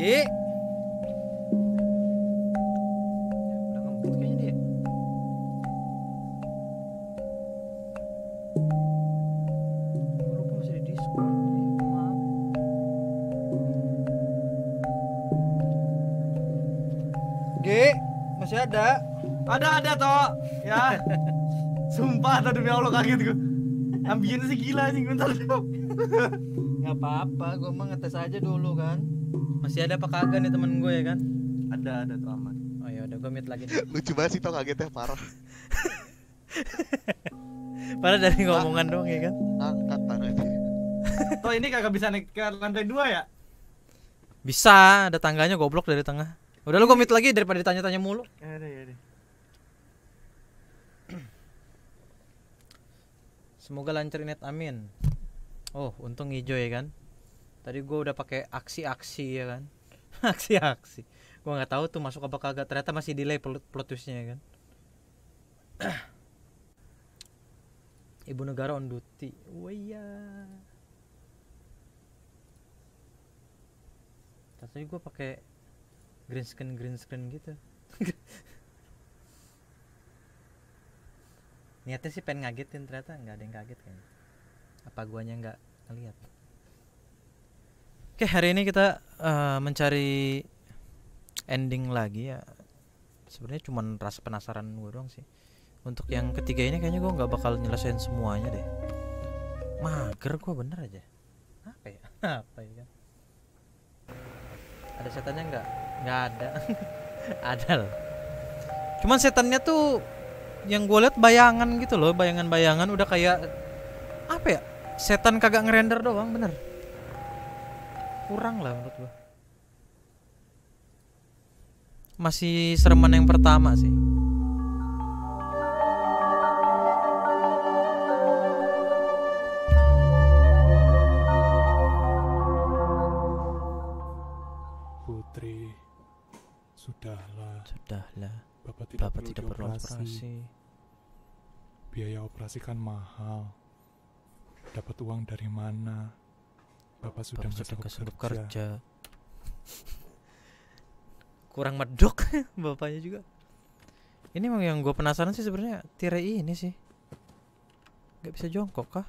Ki. Udah ngebut kayaknya dia. Gua lupa masih di Discord. Maaf. Ki, masih ada? Ada toh. Ya. Sumpah tadi demi Allah kaget gua. Ambiennya sih gila anjing bentar. Gak apa-apa, gue mah ngetes aja dulu kan. Masih ada apa kagak nih temen gue ya kan? Ada tuh aman. Oh ya udah gue mute lagi. Lucu banget sih tau kagetnya parah. Parah dari ngomongan doang ya kan? Angkat parah sih. Toh ini kagak bisa naik ke lantai 2 ya? Bisa, ada tangganya goblok dari tengah. Udah lu gue mute lagi daripada ditanya-tanya mulu. Ya deh. Semoga lancar net, amin. Oh, untung hijau ya kan. Tadi gua udah pakai aksi-aksi ya kan. Aksi-aksi. Gua nggak tahu tuh masuk apa kagak. Ternyata masih delay plot twistnya ya kan. Ibu negara on duty. Oh iya. Tadi gua pakai green screen gitu. Niatnya sih pengen ngagetin, ternyata nggak ada yang kaget kayaknya. Apa guanya nggak ngeliat. Oke, hari ini kita mencari ending lagi ya. Sebenarnya cuma rasa penasaran gue doang sih. Untuk yang ketiga ini kayaknya gue nggak bakal nyelesain semuanya deh. Mager gue bener aja. Apa ya? Ada setannya nggak? Nggak ada. Ada loh. Cuman setannya tuh yang gue liat bayangan gitu loh, bayangan-bayangan udah kayak apa ya, setan kagak ngerender doang, bener kurang lah menurut gue. Masih sereman yang pertama sih. Putri, sudahlah Bapak tidak perlu operasi. Biaya operasi kan mahal. Dapat uang dari mana? Bapak sudah nggak sanggup kerja. Kurang medok bapaknya juga. Ini memang yang gue penasaran sih sebenarnya, tirai ini sih. Gak bisa jongkok kah?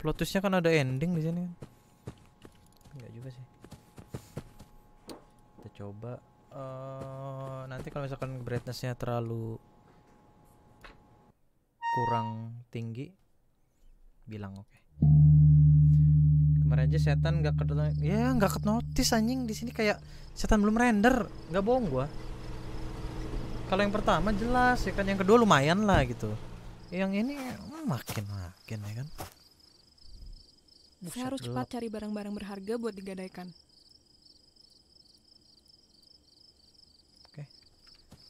Plot twistnya kan ada ending di sini. Enggak juga sih. Kita coba. Nanti kalau misalkan brightnessnya terlalu kurang tinggi, bilang oke. Kemarin aja setan nggak ke notice anjing, di sini kayak setan belum render, nggak bohong gua. Kalau yang pertama jelas ya kan, yang kedua lumayan lah gitu. Yang ini makin ya kan. Saya harus cepat cari barang-barang berharga buat digadaikan.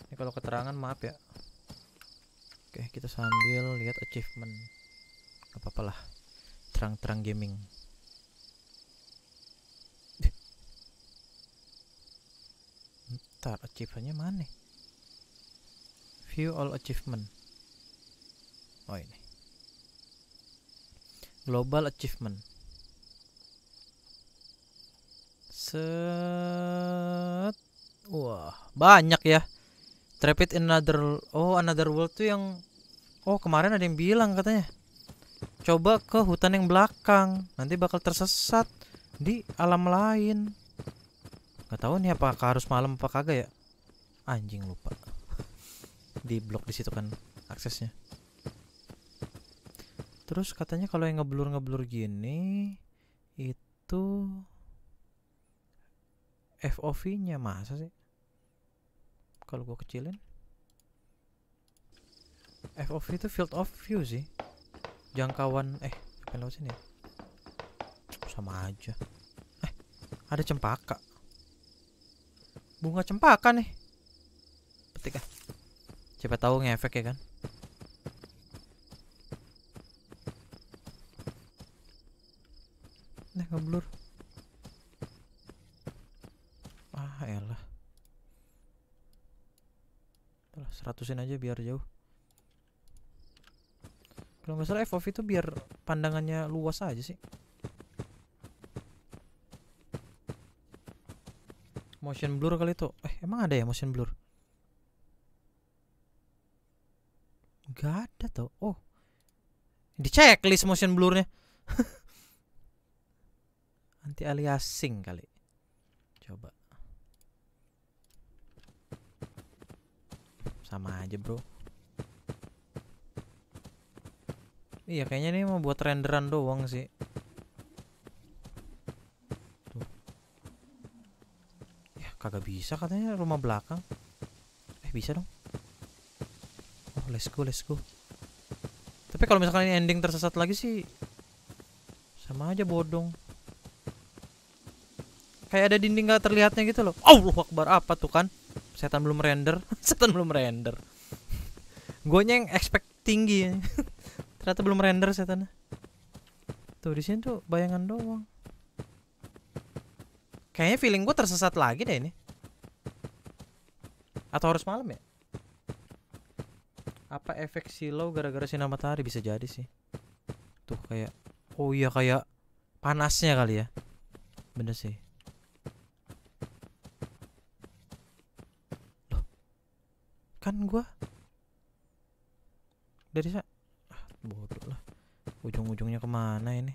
Ini kalau keterangan maaf ya. Oke, kita sambil lihat achievement. Gak apa-apalah. Terang-terang gaming. Ntar achievementnya mana? View all achievement. Oh ini. Global achievement. Set. Wah, banyak ya. Trapit in another world tuh yang kemarin ada yang bilang katanya coba ke hutan yang belakang, nanti bakal tersesat di alam lain. Gak tahu nih apakah harus malam apa kagak ya. Anjing lupa. Di blok di situ kan aksesnya. Terus katanya kalau yang ngeblur gini itu FOV-nya masa sih? Kalau gue kecilin FOV itu field of view sih, jangkauan apa lewat sini ya? Sama aja. Ada cempaka, bunga cempaka nih, petik ah, siapa tahu ngefek ya kan. Ngeblur. Elah, 100-in aja biar jauh. Kalau nggak salah FOV itu biar pandangannya luas aja sih. Motion blur kali itu. Emang ada ya motion blur? Gak ada tuh. Oh, di checklist motion blurnya. Anti aliasing kali. Coba. Sama aja bro. Iya kayaknya ini mau buat renderan doang sih. Tuh. Ya kagak bisa katanya rumah belakang. Bisa dong. Oh let's go, let's go. Tapi kalau misalkan ini ending tersesat lagi sih sama aja bodong. Kayak ada dinding gak terlihatnya gitu loh. Allahu Akbar, apa tuh kan? Setan belum render. Setan belum render. Gonya yang expect tinggi ya. Ternyata belum render setannya. Tuh di sini tuh bayangan doang. Kayaknya feeling gue tersesat lagi deh ini. Atau harus malam ya? Apa efek silau gara-gara sinar matahari? Bisa jadi sih. Tuh kayak, oh iya kayak panasnya kali ya. Bener sih. Loh, kan gua dari sana. Ah, bodoh lah. Ujung-ujungnya kemana ini?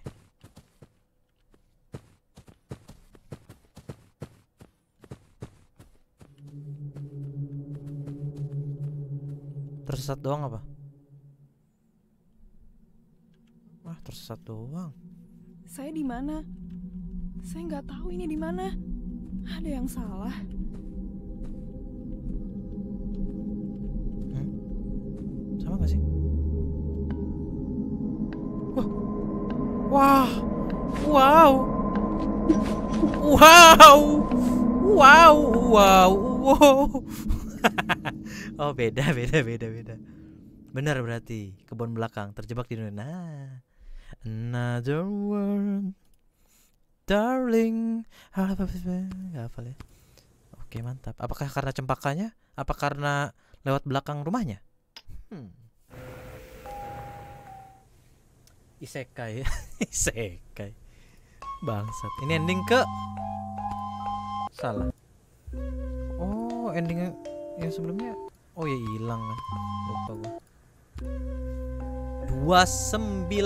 Tersesat doang apa? Wah, tersesat doang. Saya di mana? Saya nggak tahu ini di mana. Ada yang salah. Sama nggak sih? Wah, wah, wow, wow, wow, wow, wow. Oh beda. Benar berarti kebun belakang terjebak di dunia. Another world, darling. Hafal ya. Oke mantap. Apakah karena cempakanya? Apa karena lewat belakang rumahnya? Isekai, isekai. Bangsat. Ini ending ke salah. Oh ending yang sebelumnya. Oh ya hilang kan. Lupa gua. 29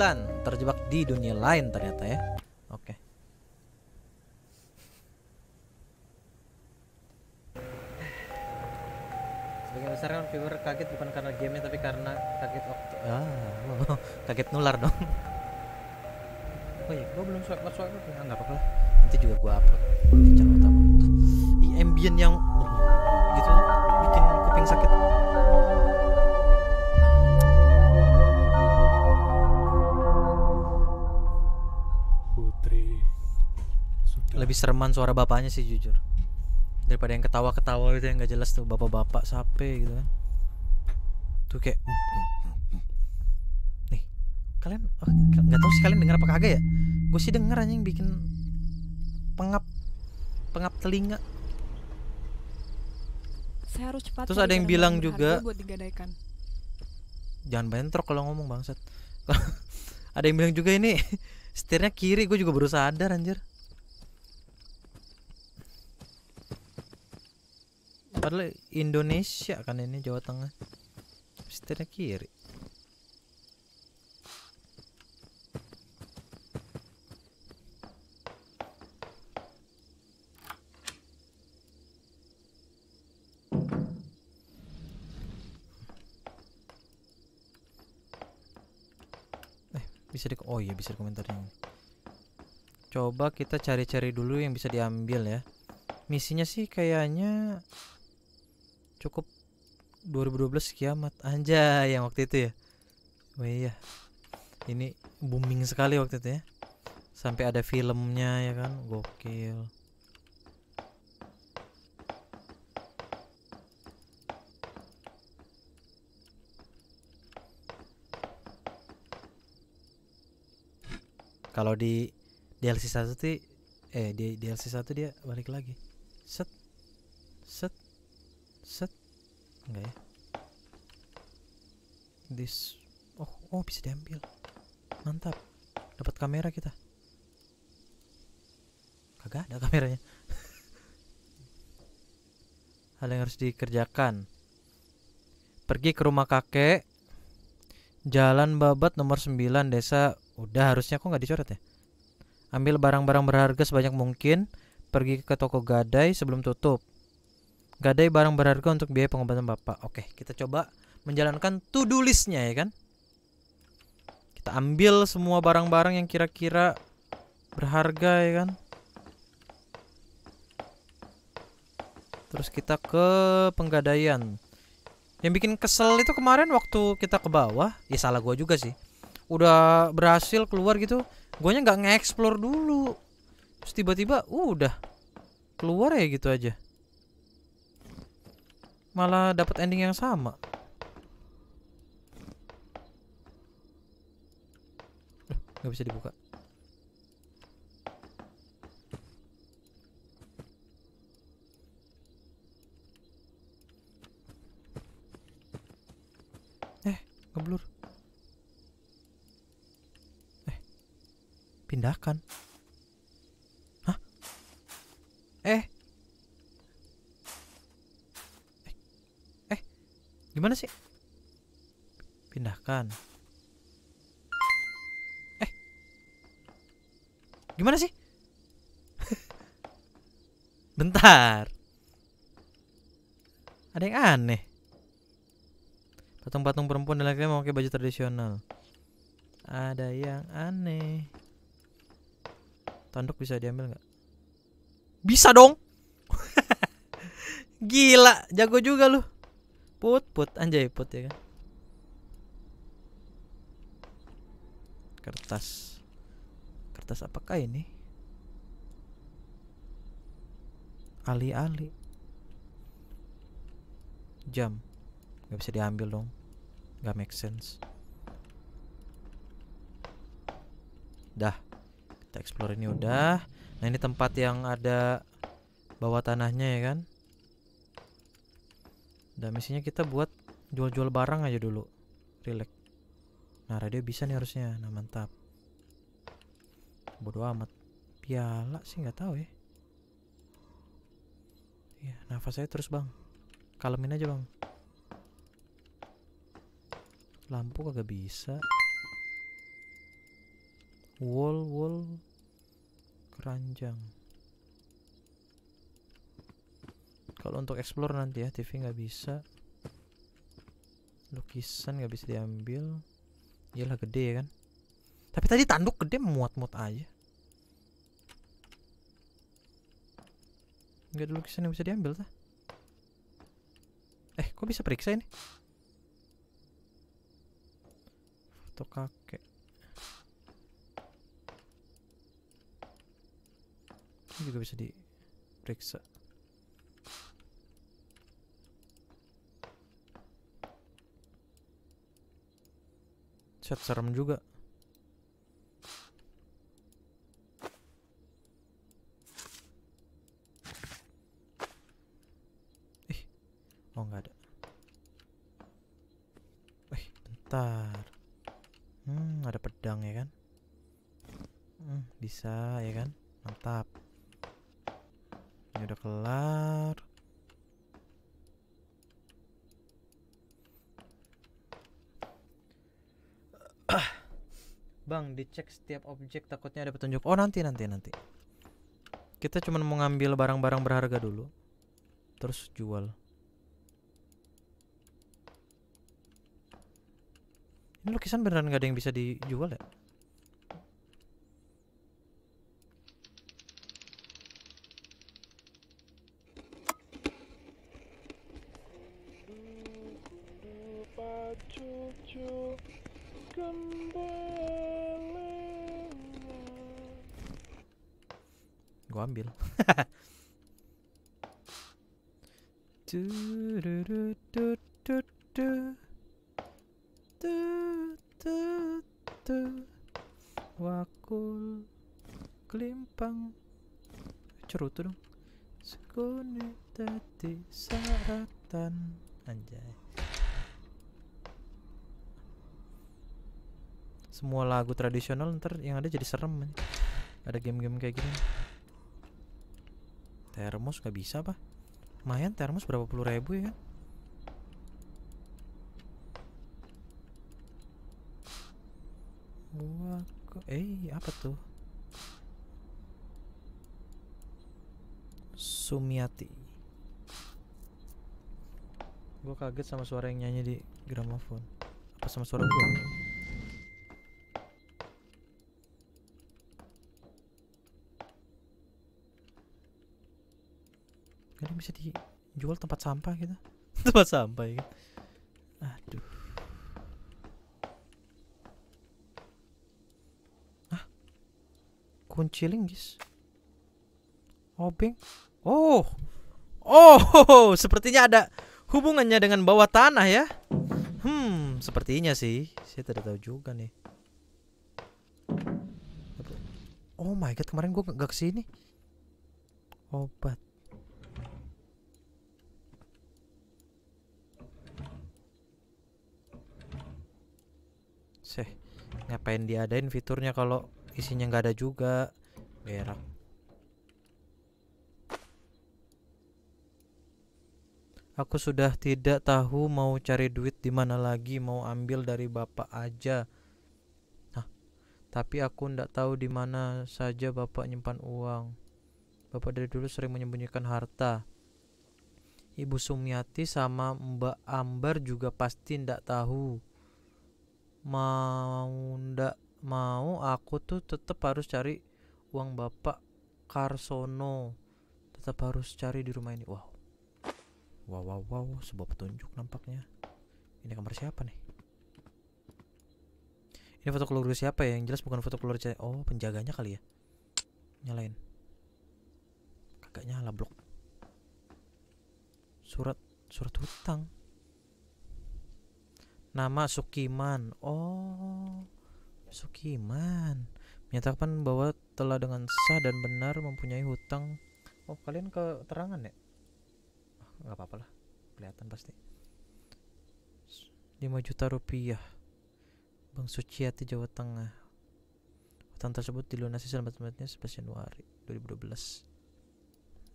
terjebak di dunia lain ternyata ya. Oke. Sebagian besar kan viewer kaget bukan karena gamenya tapi karena kaget waktu. Kaget nular dong. Oh iya, gua belum swipe ya, enggak apa-apa. Nanti juga gua upload di channel utama. Ambient yang gitu bikin kuping sakit. Putri. Lebih sereman suara bapaknya sih jujur. Daripada yang ketawa-ketawa itu yang nggak jelas tuh bapak-bapak sape gitu kan. Tuh kayak nih kalian nggak tahu sih kalian dengar apa kagak ya? Gue sih denger aja yang bikin pengap telinga. Saya harus cepat. Terus ada yang bilang juga jangan bentrok kalau ngomong bangsat. Ada yang bilang juga ini setirnya kiri. Gue juga baru sadar anjir. Padahal Indonesia kan ini Jawa Tengah. Setirnya kiri. Bisa di, oh iya bisa di komentarnya. Coba kita cari-cari dulu yang bisa diambil ya. Misinya sih kayaknya cukup 2012 kiamat aja yang waktu itu ya. Oh iya. Ini booming sekali waktu itu ya. Sampai ada filmnya ya kan, gokil. Kalau di DLC 1 sih di DLC 1 dia balik lagi. Set. Set. Set. Enggak ya. This. Oh, bisa diambil. Mantap. Dapat kamera kita. Kagak ada kameranya. hal yang harus dikerjakan. Pergi ke rumah kakek, Jalan Babat nomor 9, desa. Udah, harusnya kok nggak dicoret ya. Ambil barang-barang berharga sebanyak mungkin. Pergi ke toko gadai sebelum tutup. Gadai barang berharga untuk biaya pengobatan bapak. Oke, kita coba menjalankan to-do listnya ya kan. Kita ambil semua barang-barang yang kira-kira berharga ya kan. Terus kita ke penggadaian. Yang bikin kesel itu kemarin waktu kita ke bawah, ya salah gua juga sih. Udah berhasil keluar gitu, guanya nggak nge-explore dulu. Terus tiba-tiba udah keluar ya gitu aja. Malah dapat ending yang sama. Nggak bisa dibuka. Ngeblur. Pindahkan. Hah? Gimana sih? Pindahkan. Gimana sih? Bentar. Ada yang aneh. Patung-patung perempuan dan laki-laki memakai baju tradisional. Ada yang aneh. Tanduk bisa diambil nggak? Bisa dong. Gila, jago juga lu. Put, anjay put ya kan. Kertas. Kertas apakah ini? Ali-ali. Jam. Nggak bisa diambil dong. Nggak make sense. Dah, kita explore ini udah. Nah ini tempat yang ada bawah tanahnya ya kan. Dan misinya kita buat jual-jual barang aja dulu. Relax. Nah radio bisa nih harusnya. Nah mantap. Bodoh amat. Piala sih nggak tahu ya. Ya nafas saya terus bang. Kalemin aja bang. Lampu kagak bisa. Wall keranjang. Kalau untuk explore nanti ya, TV nggak bisa. Lukisan nggak bisa diambil. Iyalah gede ya kan. Tapi tadi tanduk gede muat-muat aja. Nggak ada lukisan yang bisa diambil tah. Kok bisa periksa ini? Atau kakek ini juga bisa diperiksa. Chat serem juga. Oh nggak ada. Bentar. Ada pedang ya kan. Bisa ya kan. Mantap. Ini udah kelar. Bang, dicek setiap objek takutnya ada petunjuk. Oh, nanti. Kita cuma mau ngambil barang-barang berharga dulu. Terus jual. Ini lukisan beneran gak ada yang bisa dijual ya? Gua ambil. Wakul kelimpang cerutu dong. Sekone tadi saratan. Anjay. Semua lagu tradisional ntar yang ada jadi serem. Ada game-game kayak gini. Termos gak bisa apa? Lumayan termos berapa puluh ribu ya. Gua apa tuh? Sumiati. Gua kaget sama suara yang nyanyi di gramofon. Apa sama suara gua? Gak bisa dijual tempat sampah gitu. Tempat sampah gitu. Aduh. Kunciling guys. Obeng. Oh, sepertinya ada hubungannya dengan bawah tanah ya. Sepertinya sih. Saya tidak tahu juga nih. Oh my god, kemarin gua gak kesini. Obat. Seh, ngapain diadain fiturnya kalau isinya nggak ada juga. Berak. Aku sudah tidak tahu mau cari duit di mana lagi, mau ambil dari bapak aja. Nah, tapi aku ndak tahu di mana saja bapak nyimpan uang. Bapak dari dulu sering menyembunyikan harta. Ibu Sumiati sama Mbak Ambar juga pasti ndak tahu. Mau ndak mau aku tuh tetap harus cari uang bapak Karsono, tetap harus cari di rumah ini. Wow, sebuah petunjuk nampaknya. Ini kamar siapa nih? Ini foto keluarga siapa ya? Yang jelas bukan foto keluarga. Oh, penjaganya kali ya. Nyalain. Kagak nyala blok. Surat hutang. Nama Sukiman. Sukiman menyatakan bahwa telah dengan sah dan benar mempunyai hutang. Oh, kalian keterangan ya? Nggak apa-apa lah, kelihatan pasti. 5 juta rupiah Bang Suciati, Jawa Tengah. Hutang tersebut dilunasi selambat-lambatnya 11 Januari 2012.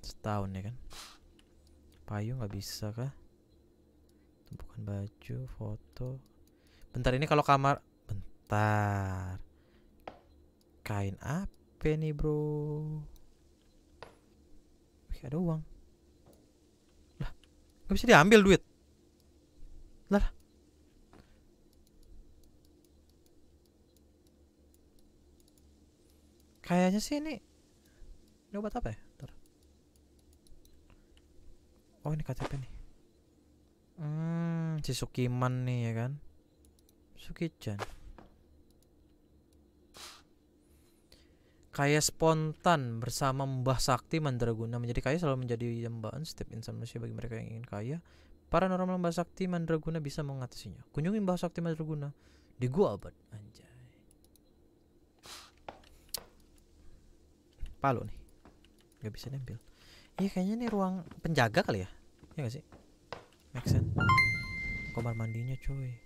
Setahun ya kan. Payung nggak bisa kah? Tumpukan baju, foto. Bentar, ini kalau kamar. Bentar. Kain apa nih bro? Wih, ada uang. Lah, gak bisa diambil duit. Lah. Kayaknya sih ini. Ini obat apa ya? Bentar. Oh, ini KTP nih. Si Sukiman nih ya kan. Sukijan. Kaya spontan bersama Mbah Sakti Mandraguna. Menjadi kaya selalu menjadi dambaan setiap insan manusia bagi mereka yang ingin kaya. Paranormal Mbah Sakti Mandraguna bisa mengatasinya. Kunjungi Mbah Sakti Mandraguna di Gua Abad. Anjay. Palu nih. Gak bisa nempel. Iya kayaknya ini ruang penjaga kali ya. Iya gak sih? Make sense. Kamar mandinya cuy.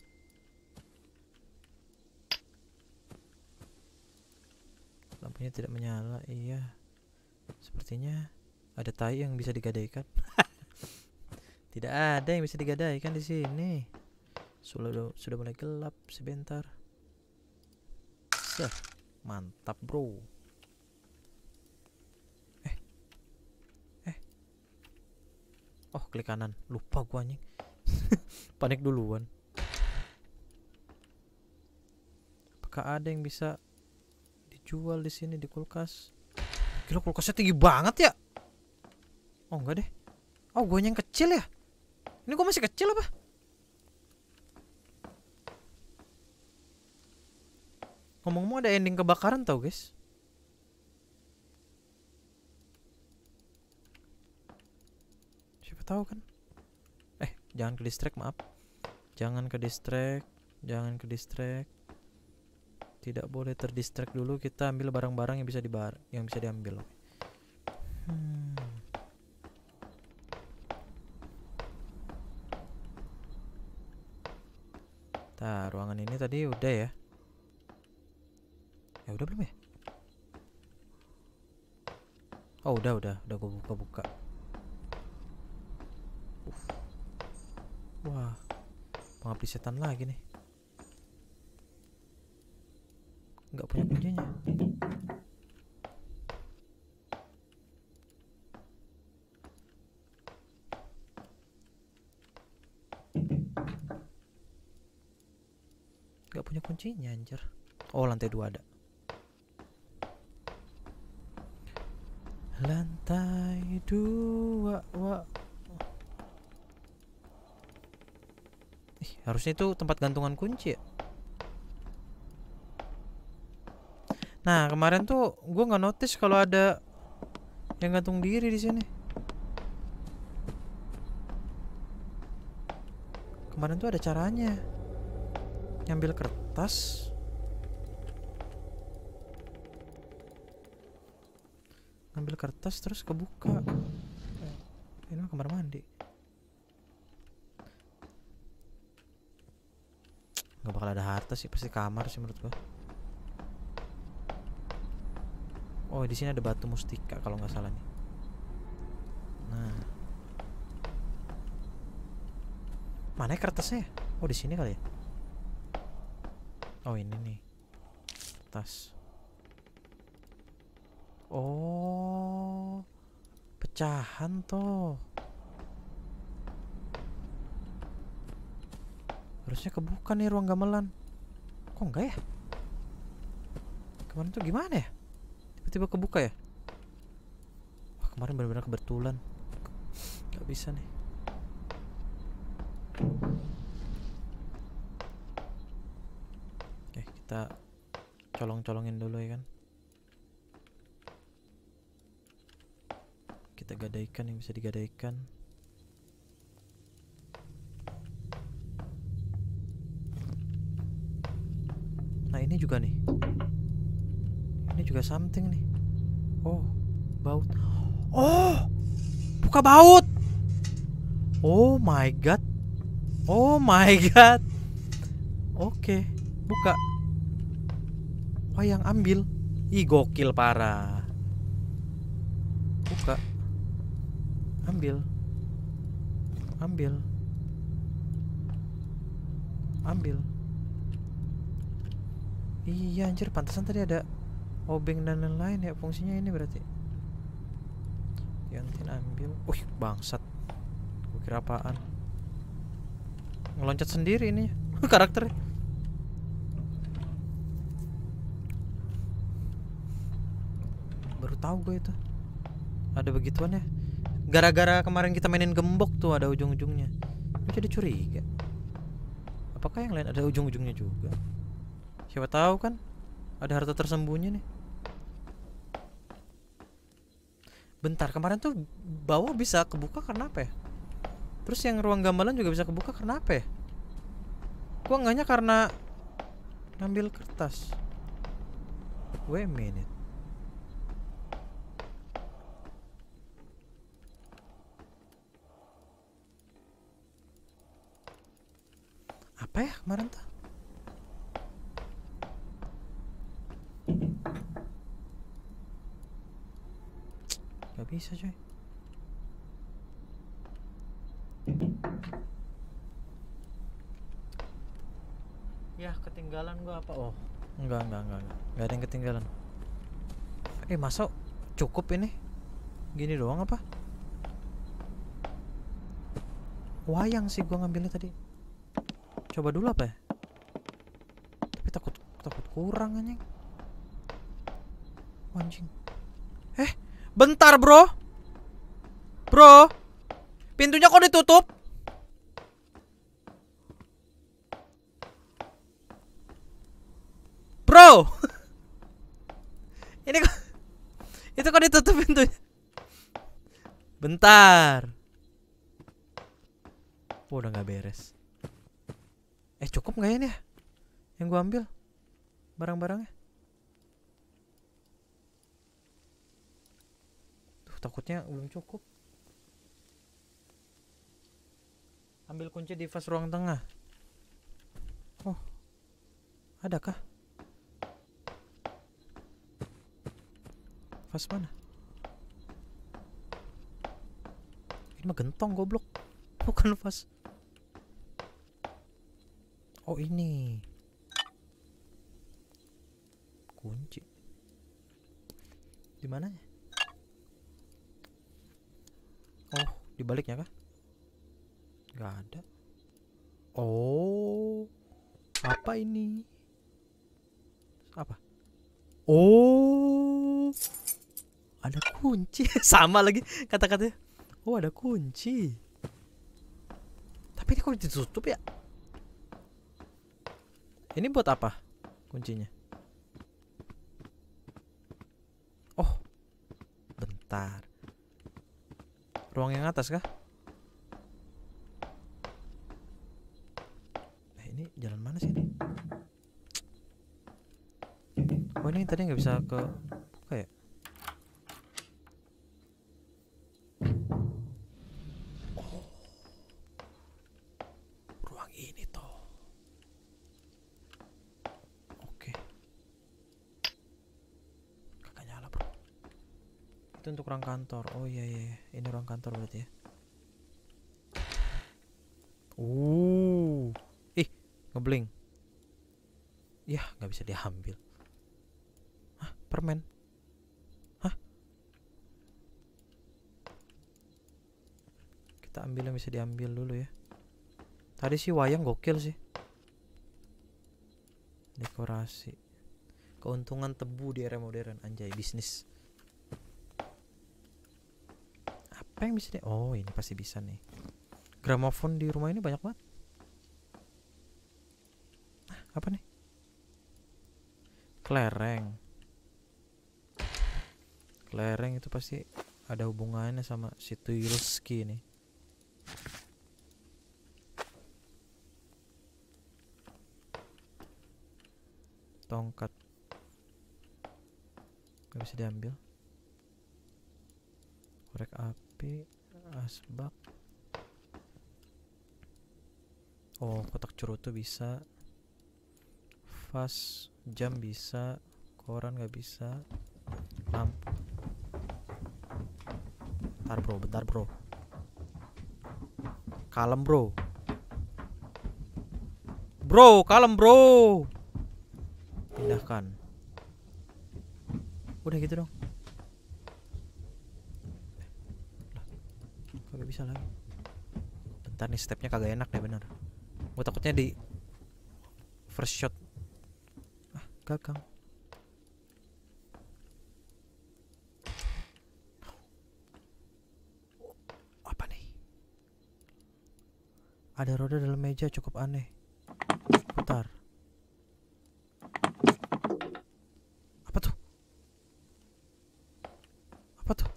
Lampunya tidak menyala, iya. Sepertinya ada tai yang bisa digadaikan. Tidak ada yang bisa digadaikan di sini. Sudah mulai gelap sebentar. Mantap, bro. Oh, klik kanan. Lupa gua anjing. Panik duluan. Apakah ada yang bisa jual di sini di kulkas? Gila, kulkasnya tinggi banget ya. Oh enggak deh. Oh, gue yang kecil ya. Ini gue masih kecil apa? Ngomong-ngomong ada ending kebakaran tau guys. Siapa tahu kan. Jangan ke distract, maaf. Jangan ke distract. Tidak boleh terdistract dulu, kita ambil barang-barang yang bisa diambil. Nah, ruangan ini tadi udah ya. Ya udah belum ya? Oh, udah gue buka-buka. Pengabdi setan lagi nih. Nggak punya kuncinya. Nggak punya kuncinya anjir. Oh, lantai 2 ada. Lantai 2, wah. Harusnya itu tempat gantungan kunci ya. Nah, kemarin tuh gue nggak notice kalau ada yang gantung diri di sini. Kemarin tuh ada caranya. Nyambil kertas. Ngambil kertas terus kebuka. Ini mah kamar mandi. Gak bakal ada harta sih, pasti kamar sih menurut gua. Oh, di sini ada batu mustika kalau nggak salah nih. Nah, mana kertasnya? Oh, di sini kali ya. Oh, ini nih kertas. Oh, pecahan toh. Harusnya kebuka nih ruang gamelan. Kok enggak ya? Kemarin tuh gimana ya? Tiba-tiba kebuka ya? Wah, kemarin benar-benar kebetulan. Gak bisa nih. Oke, kita colong-colongin dulu ya kan. Kita gadaikan yang bisa digadaikan. Nah, ini juga nih. Ini juga something nih. Oh, baut. Oh, buka baut. Oh my god. Oh my god. Oke, buka. Wah, yang ambil. Ih, gokil parah. Buka. Ambil. Ambil. Ambil. Iya anjir, pantasan tadi ada obeng dan lain-lain ya. Fungsinya ini berarti diantin ambil. Wih, bangsat. Gue kira apaan. Ngeloncat sendiri ini. Karakternya. Baru tahu gue itu ada begituan ya. Gara-gara kemarin kita mainin gembok tuh ada ujung-ujungnya. Gue jadi curiga. Apakah yang lain ada ujung-ujungnya juga? Siapa tahu kan ada harta tersembunyi nih. Bentar, kemarin tuh bawah bisa kebuka karena apa ya? Terus yang ruang gamelan juga bisa kebuka karena apa ya? Gua enggaknya karena ngambil kertas. Wait a minute. Apa ya kemarin tuh? Gak bisa coy. Ya, ketinggalan gua apa? Oh, enggak. Gak ada yang ketinggalan. Masa cukup ini? Gini doang apa? Wayang sih gua ngambilnya tadi. Coba dulu apa ya? Tapi takut kurang anjing. Anjing. Bentar bro. Bro, pintunya kok ditutup? Bro. Ini kok, itu kok ditutup pintunya? Bentar. Oh, udah gak beres. Cukup gak ini ya yang gua ambil barang-barangnya? Takutnya belum cukup. Ambil kunci di vas ruang tengah. Oh, adakah? Vas mana? Ini mah gentong goblok, bukan vas. Oh ini kunci di mana? Oh dibaliknya kah? Gak ada. Oh apa ini? Apa? Oh ada kunci. Sama lagi kata-katanya. Oh ada kunci. Tapi ini kok ditutup ya? Ini buat apa kuncinya? Oh bentar. Ruang yang atas kah? Ini jalan mana sih ini? Oh ini tadi nggak bisa ke buka ya? Oh. Ruang ini toh. Oke. Kakak nyala bro. Itu untuk ruang kantor. Oh iya iya. Ini ruang kantor berarti ya. Ih ngeblink. Yah nggak bisa diambil. Permen. Hah? Kita ambil yang bisa diambil dulu ya. Tadi sih wayang gokil sih. Dekorasi. Keuntungan tebu di era modern. Anjay bisnis. Apa yang bisa di... Oh ini pasti bisa nih. Gramofon di rumah ini banyak banget. Nah, apa nih? Kelereng. Lereng itu pasti ada hubungannya sama si Tuyulski nih. Tongkat nggak bisa diambil. Korek api, asbak. Oh kotak cerutu bisa. Vas, jam bisa. Koran nggak bisa. Lampu. Bentar bro. Kalem bro. Pindahkan. Udah gitu dong. Kagak bisa lagi. Bentar nih stepnya kagak enak deh bener. Gue takutnya di first shot. Ah gagal. Ada roda dalam meja cukup aneh. Putar. Apa tuh?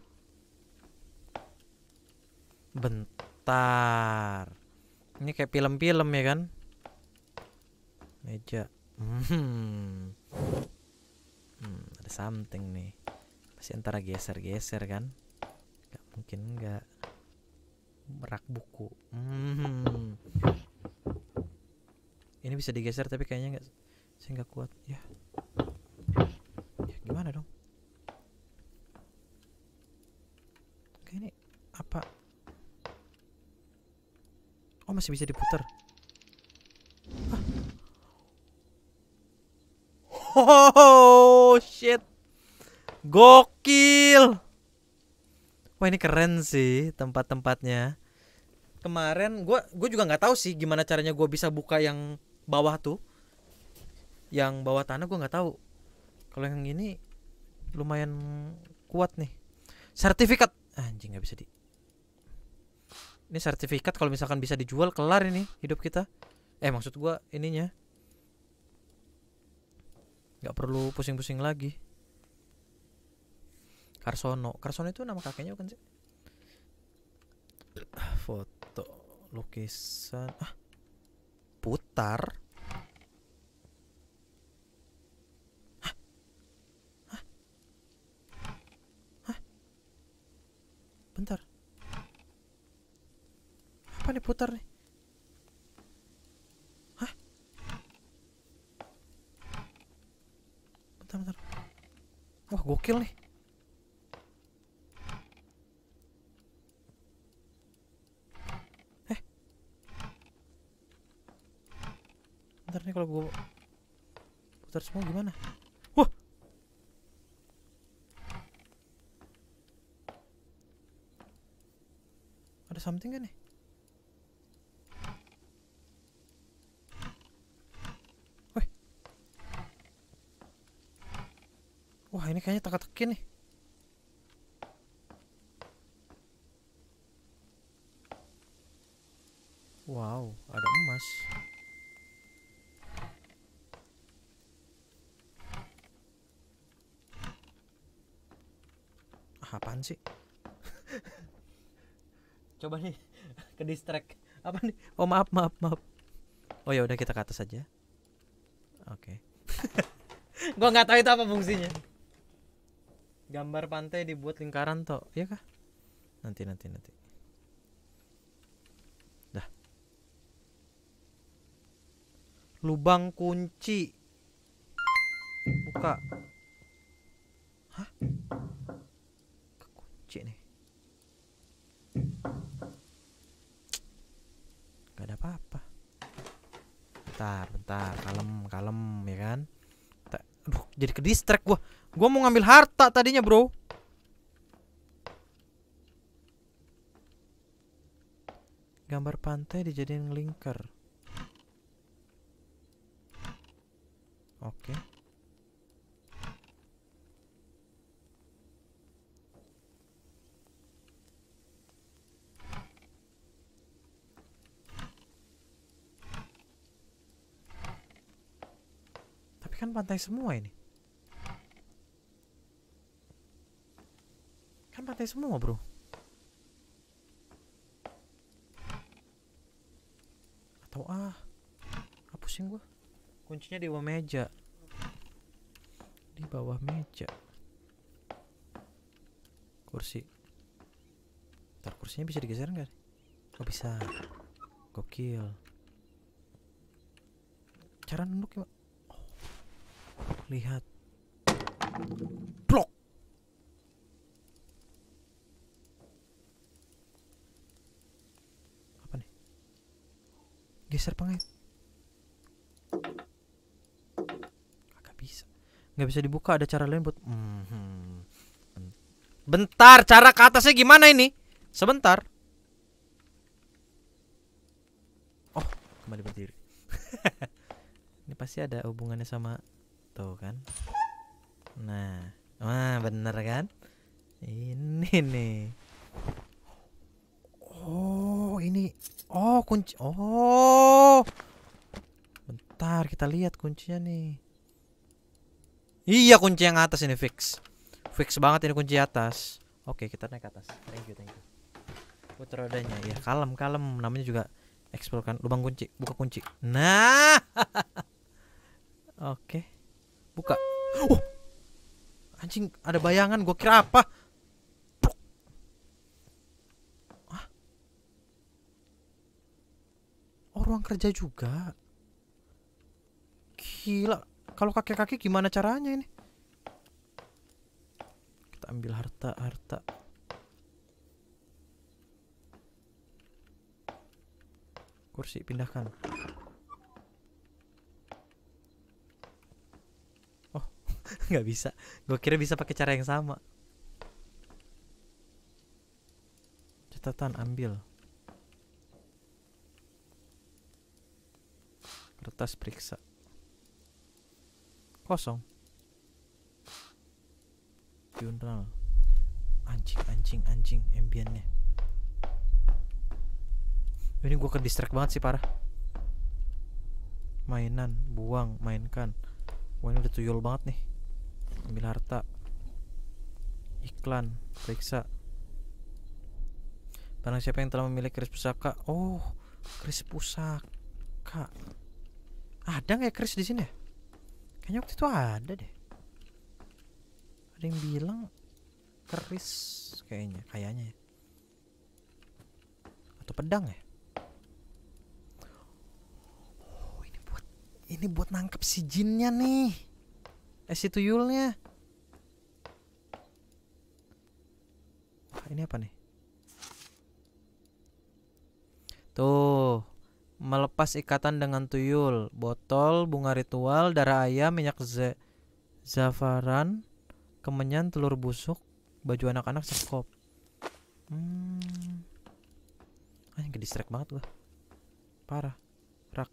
Bentar. Ini kayak film-film ya kan? Meja. Ada something nih. Pasti antara geser-geser kan? Gak mungkin enggak. Rak buku. Ini bisa digeser tapi kayaknya saya nggak kuat ya. Gimana dong? Oke ini apa? Oh masih bisa diputar. Oh shit, gokil. Wah ini keren sih tempat-tempatnya. Kemarin gue juga nggak tahu sih gimana caranya gue bisa buka yang bawah tuh, yang bawah tanah gue nggak tahu. Kalau yang ini lumayan kuat nih. Sertifikat anjing nggak bisa di. Ini sertifikat kalau misalkan bisa dijual kelar ini hidup kita. Maksud gue ininya nggak perlu pusing-pusing lagi. Karsono itu nama kakeknya bukan sih? Foto, lukisan, putar. Bentar. Apa nih putar nih? Bentar. Wah, gokil nih. ntar nih kalau gue putar semua gimana? Wah, ada something kan nih? Weh, wah ini kayaknya teka-teki nih. Wow, ada emas. Apaan sih? Coba nih ke distract. Apa nih? Oh maaf, maaf, maaf. Oh ya udah kita ke atas aja. Oke. Gua nggak tahu itu apa fungsinya. Gambar pantai dibuat lingkaran toh, iya kah? Nanti. Lubang kunci. Buka. Hah? Kekunci nih. Gak ada apa-apa. Bentar, kalem ya kan. Aduh, jadi ke distract gua. Gua mau ngambil harta tadinya, bro. Gambar pantai dijadiin lingkar. Oke. Tapi kan pantai semua ini. Kan pantai semua, bro. Atau hapusin gua. Kuncinya di bawah meja. Kursi. Ntar kursinya bisa digeser nggak? Oh bisa. Gokil. Cara nunduk gimana? Oh. Lihat. Blok. Apa nih? Geser pengait. Nggak bisa dibuka, ada cara lain buat bentar, cara ke atasnya gimana ini? Sebentar. Oh, kembali berdiri. Ini pasti ada hubungannya sama tuh kan. Nah, bener kan? Ini nih. Oh, ini. Oh, kunci. Oh. Bentar, kita lihat kuncinya nih. Iya kunci yang atas ini fix. Fix banget ini kunci atas. Oke, kita naik ke atas. Thank you. Putar rodanya. Ya, kalem. Namanya juga explore kan. Lubang kunci, buka kunci. Nah. Oke. Buka. Oh. Anjing, ada bayangan. Gua kira apa? Hah? Oh, ruang kerja juga. Gila. Kalau kakek-kakek gimana caranya ini? Kita ambil harta. Kursi pindahkan. Oh, nggak bisa. Gue kira bisa pakai cara yang sama. Catatan ambil. Kertas periksa. Kosong. Funeral. Anjing ambiennya. Ini gua ke distract banget sih parah. Mainan, buang, mainkan. Wah, ini udah tuyul banget nih. Ambil harta. Iklan, periksa. Barang siapa yang telah memiliki keris pusaka. Oh, keris pusaka. Ada nggak ya keris di sini? Kayaknya waktu itu ada deh. Ada yang bilang keris kayaknya. Atau pedang ya? Oh, ini buat nangkep si jinnya nih. Si tuyulnya. Wah, ini apa nih? Tuh, melepas ikatan dengan tuyul, botol, bunga ritual, darah ayam, minyak zafaran, kemenyan, telur busuk, baju anak-anak, sekop. Kedistrek banget gua. Parah. Rak.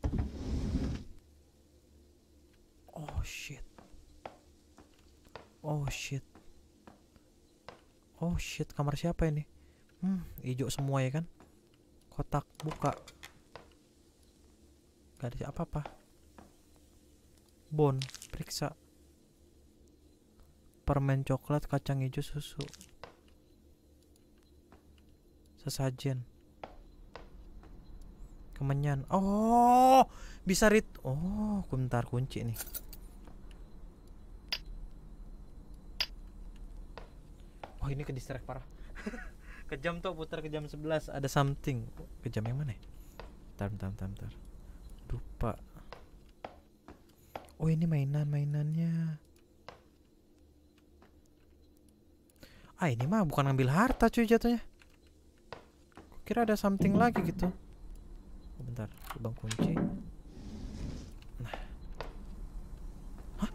Oh shit. Oh shit. Oh shit, kamar siapa ini? Hijau semua ya kan? Kotak buka. Gak ada apa-apa. Bon, periksa. Permen coklat, kacang hijau, susu. Sesajen. Kemenyan. Oh, bisa rit. Oh, bentar kunci nih. Oh, ini ke distract parah. Kejam tuh, putar ke jam 11. Ada something. Kejam yang mana ya? Bentar. Lupa. Oh, ini mainannya. Ah, ini mah bukan ngambil harta cuy jatuhnya. Kira ada something lagi gitu. Bentar, lubang kunci. Nah. Hah?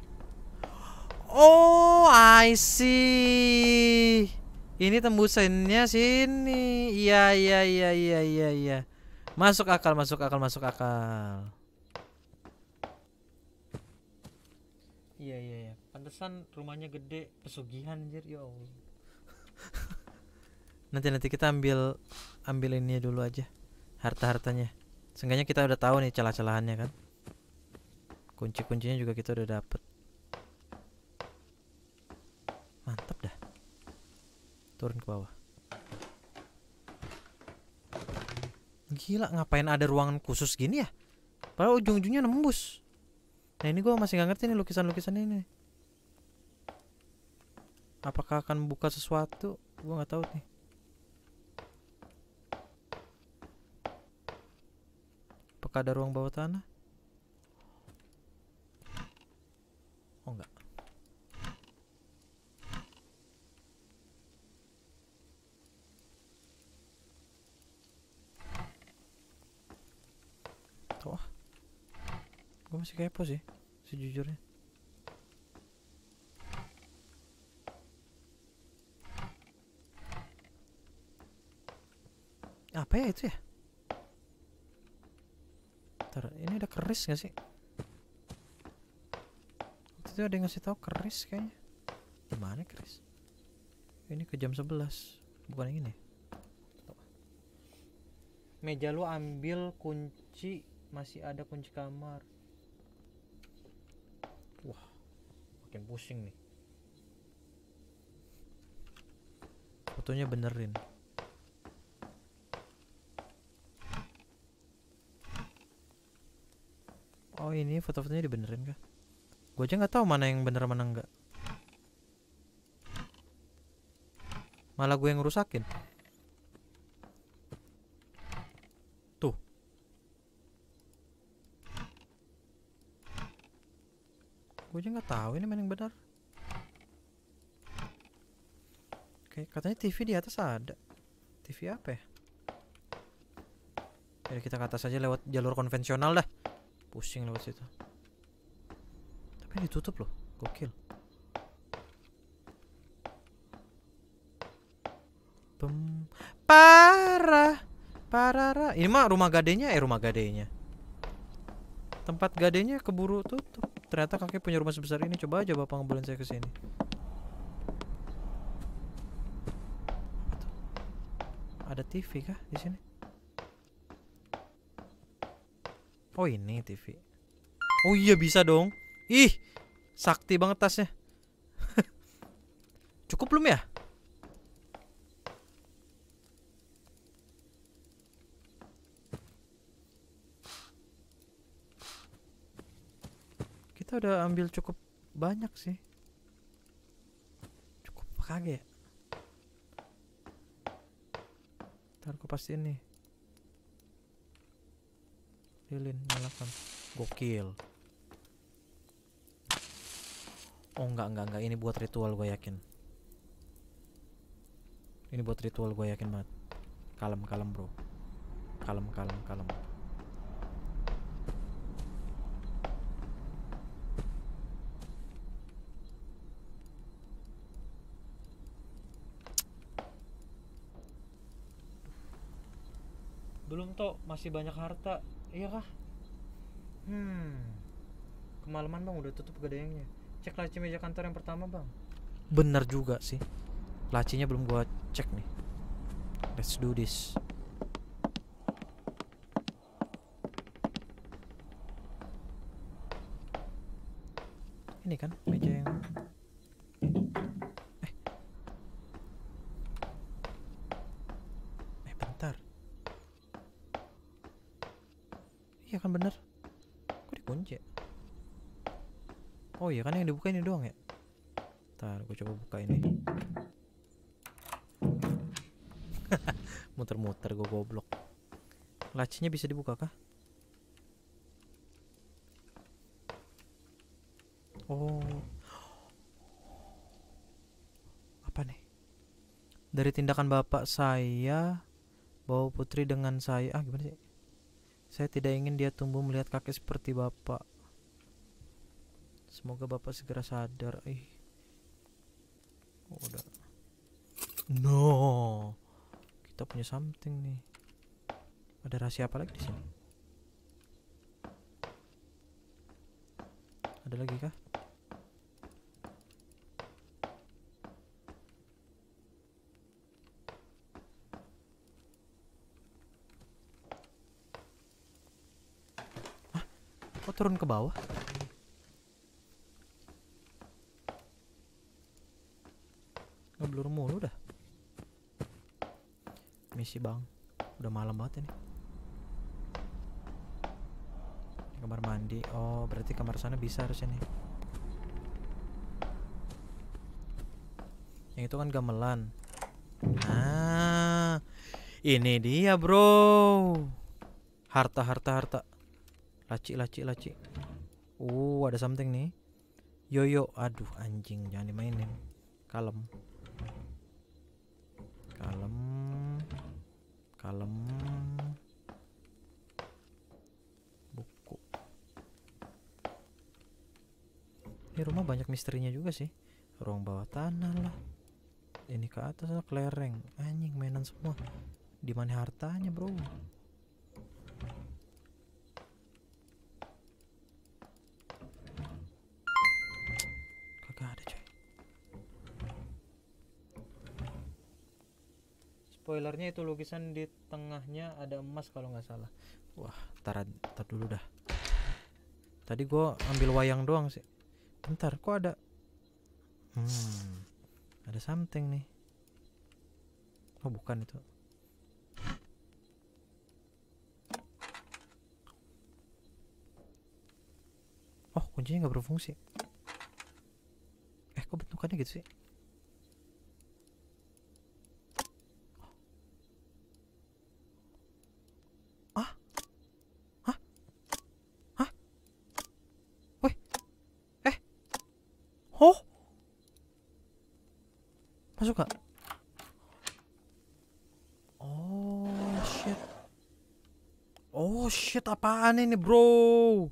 Oh, I see. Ini tembusannya sini. Iya. Masuk akal. Iya. Pantesan rumahnya gede, pesugihan anjir, ya Allah. Nanti kita ambil ini dulu aja. Harta-hartanya. Seenggaknya kita udah tahu nih celah-celahannya kan. Kunci-kuncinya juga kita udah dapet. Mantap dah. Turun ke bawah. Gila, ngapain ada ruangan khusus gini ya? Padahal ujung-ujungnya nembus. Nah, ini gua masih gak ngerti nih lukisan-lukisan ini. Apakah akan buka sesuatu? Gua gak tahu nih. Apakah ada ruang bawah tanah? Oh, enggak. Tuh. Gue masih kepo sih, sejujurnya. Apa ya itu ya? Ini ada keris gak sih? Waktu itu ada yang ngasih tahu keris kayaknya. Gimana keris? Ini ke jam 11. Bukan yang ini. Meja lu ambil kunci. Masih ada kunci kamar. Wah, makin pusing nih. Fotonya benerin. Oh, ini foto-fotonya dibenerin kah? Gue aja nggak tahu mana yang bener mana enggak. Malah gue yang ngerusakin. Tuh. Gue aja nggak tahu ini mana yang benar. Oke, katanya TV di atas ada. TV apa ya? Jadi kita ke atas aja lewat jalur konvensional dah. Pusing lewat situ. Tapi ditutup loh. Gokil. Parah. Ini mah rumah gadenya. Tempat gadenya keburu tutup. Ternyata kakek punya rumah sebesar ini. Coba aja bapak ngebulin saya ke sini. Ada TV kah di sini? Oh, ini TV. Oh iya, bisa dong. Ih, sakti banget tasnya. Cukup belum ya? Kita udah ambil cukup banyak sih. Cukup kagak ya? Ntar aku pastiin nih. Lilin nyalakan. Gokil. Oh, enggak. Ini buat ritual gue yakin. Ini buat ritual gue yakin banget. Kalem, bro. Kalem. Belum toh, masih banyak harta. Iya kah? Kemalaman bang, udah tutup gedengnya. Cek laci meja kantor yang pertama bang. Bener juga sih, lacinya belum gua cek nih. Let's do this. Ini kan meja yang bentar. Iya kan bener. Kok dikunci? Oh iya kan yang dibuka ini doang ya. Ntar gue coba buka ini. Muter-muter gue goblok. Lacinya bisa dibuka kah? Oh, apa nih? Dari tindakan bapak saya bawa putri dengan saya. Ah gimana sih? Saya tidak ingin dia tumbuh melihat kakek seperti bapak. Semoga bapak segera sadar. Oh, udah. No, kita punya something nih. Ada rahasia apa lagi di sini? Ada lagi kah? Turun ke bawah. Ngeblur mulu dah. Misi bang, udah malam banget ini. Ini kamar mandi. Oh, berarti kamar sana bisa harusnya nih. Yang itu kan gamelan. Nah, ini dia bro. Harta, harta, harta. Laci, laci, laci. Ada something nih. Yoyo, aduh anjing, jangan dimainin. Kalem. Kalem. Kalem. Buku. Ini rumah banyak misterinya juga sih. Ruang bawah tanah lah. Ini ke atas lah, kelereng. Anjing, mainan semua. Di mana hartanya, bro? Spoilernya itu lukisan di tengahnya ada emas kalau nggak salah. Wah, tar dulu dah. Tadi gua ambil wayang doang sih. Bentar, kok ada? Ada something nih. Oh, bukan itu. Oh, kuncinya nggak berfungsi. Kok bentukannya gitu sih? Masuk gak? Oh shit. Oh shit, apaan ini bro?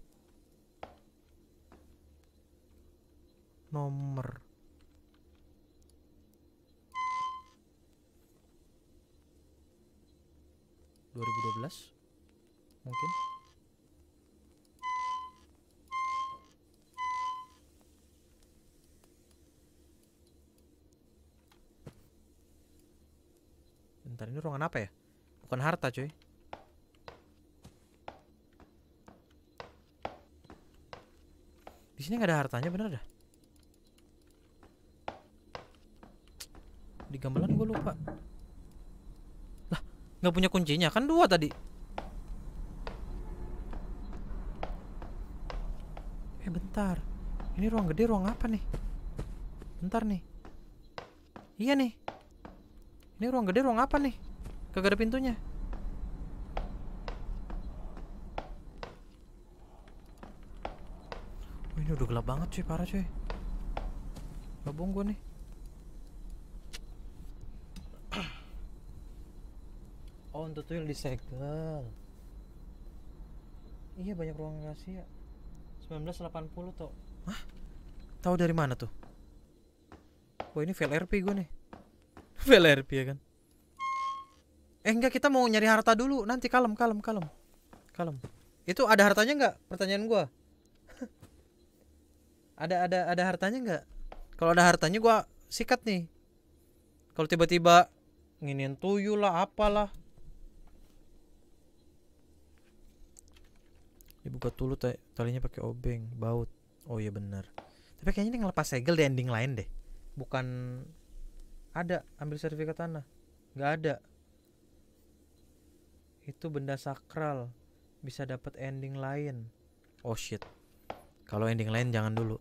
Nomor. ...2012... mungkin. Bentar, ini ruangan apa ya? Bukan harta cuy. Di sini nggak ada hartanya bener dah. Di gamelan gue lupa. Lah, nggak punya kuncinya kan 2 tadi. Bentar. Ini ruang gede, ruang apa nih? Bentar nih. Iya nih. Ini ruang gede, ruang apa nih? Kagak ada pintunya. Oh, ini udah gelap banget cuy, parah cuy. Gak bohong gue nih. Oh, untuk Tuyul disegel. Iya, banyak ruang rahasia. 1980 toh. Hah? Tahu dari mana tuh? Wah, ini fail RP gue nih. VLRP ya kan? enggak, kita mau nyari harta dulu. Nanti kalem. Itu ada hartanya nggak? Pertanyaan gua. Ada hartanya nggak? Kalau ada hartanya gua sikat nih. Kalau tiba-tiba nginin tuyul lah, apalah. Dibuka dulu talinya pakai obeng, baut. Oh iya benar. Tapi kayaknya ini ngelepas segel di ending lain deh. Bukan ada ambil sertifikat tanah. Nggak ada. Itu benda sakral, bisa dapat ending lain. Oh shit. Kalau ending lain jangan dulu.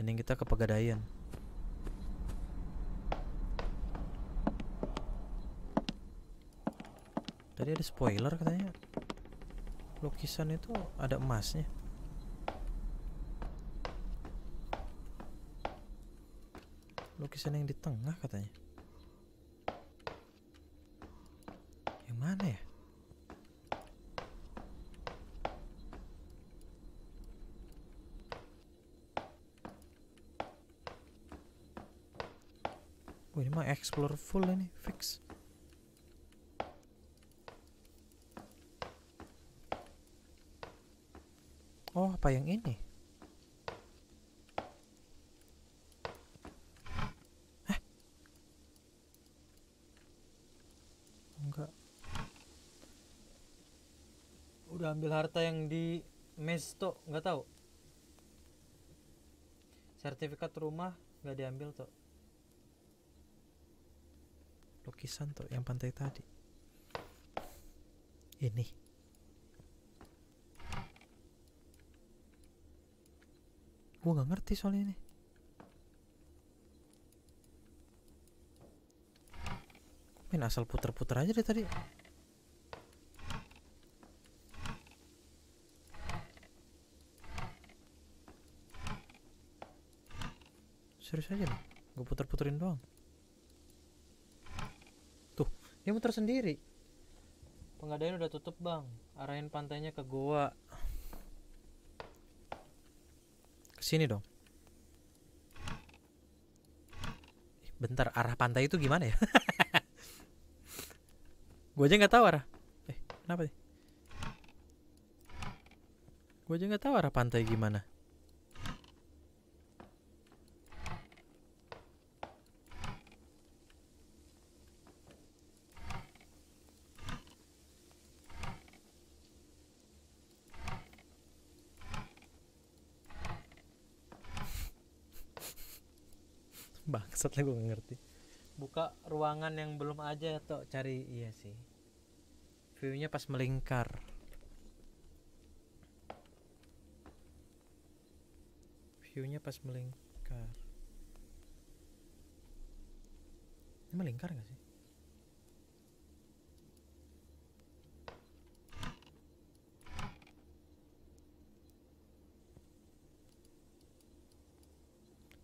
Ending kita ke pegadaian. Tadi ada spoiler katanya. Lukisan itu ada emasnya. Lukisan yang di tengah katanya. Mana ya? Wih, ini mah explore full ini, fix. Oh, apa yang ini? Ambil harta yang di mesto, nggak tahu. Sertifikat rumah nggak diambil tuh. Lukisan tuh yang pantai tadi. Ini. Gua nggak ngerti soal ini. Main asal puter-puter aja deh tadi. Terus aja nih, gue puter-puterin doang. Tuh, dia muter sendiri. Pengadaian udah tutup bang, arahin pantainya ke goa. Kesini dong. Bentar, arah pantai itu gimana ya? Gue aja nggak tahu arah. Kenapa nih? Gue aja nggak tahu arah pantai gimana. Bangsat lah, gue gak ngerti. Buka ruangan yang belum aja atau cari. Iya sih, viewnya pas melingkar. Viewnya pas melingkar. Ini melingkar gak sih?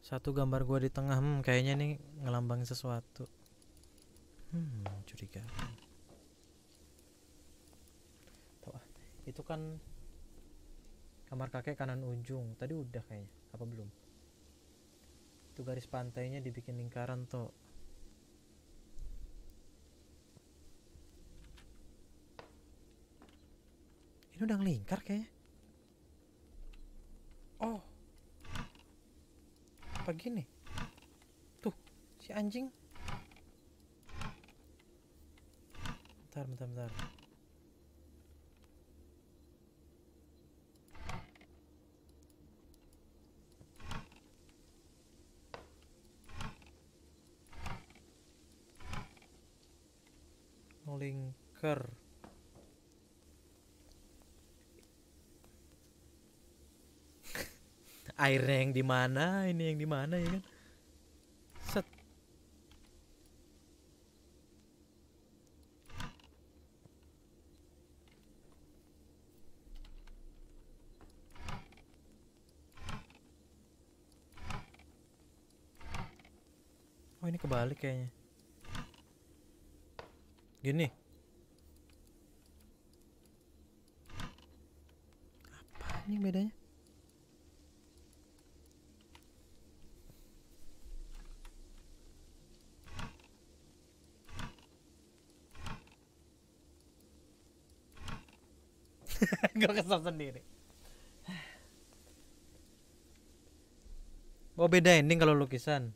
Satu gambar gua di tengah, kayaknya nih ngelambangin sesuatu. Curiga. Tuh, itu kan kamar kakek kanan ujung. Tadi udah kayaknya, apa belum? Itu garis pantainya dibikin lingkaran tuh. Ini udah ngelingkar kayaknya. Oh. Gini tuh si anjing. Bentar. Melingkar. Airnya yang di mana, ini yang di mana ya kan? Set. Oh, ini kebalik kayaknya. Gini. Apa ini bedanya? Gue kesel sendiri. Oh beda ending kalau lukisan.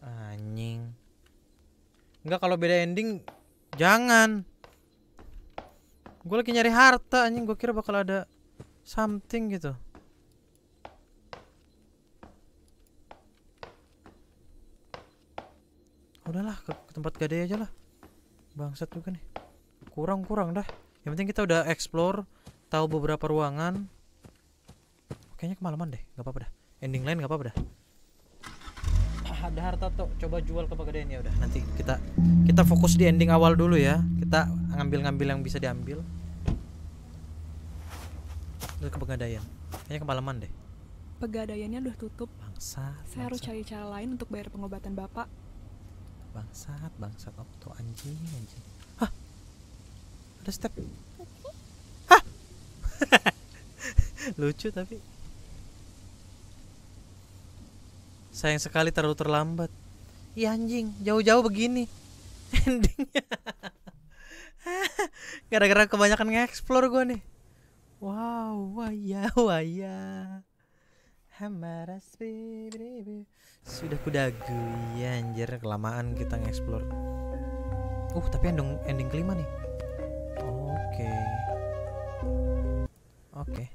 Anjing. Enggak, kalau beda ending jangan. Gue lagi nyari harta anjing, gue kira bakal ada something gitu. Udahlah ke tempat gade aja lah. Bangsat juga nih. Kurang-kurang dah. Yang penting kita udah explore, tahu beberapa ruangan. Kayaknya kemalaman deh, nggak apa-apa dah. Ending lain nggak apa-apa dah. Ada harta tuh, coba jual ke pegadaian ya udah. Nanti kita fokus di ending awal dulu ya. Kita ngambil-ngambil yang bisa diambil. Terus ke pegadaian. Kayaknya kemalaman deh. Pegadaiannya udah tutup. Bangsat. Saya harus cari cara lain untuk bayar pengobatan bapak. Bangsat, bangsat tuh anjing, anjing. Hah? Ada step. Hah? Lucu tapi. Sayang sekali terlalu terlambat. Iya anjing, jauh-jauh begini endingnya. Gara-gara kebanyakan nge-explore gue nih. Wow, waya waya. Hamaras baby. Sudah kudagu. Iya anjir, kelamaan kita nge-explore. Tapi ending kelima nih. Oke.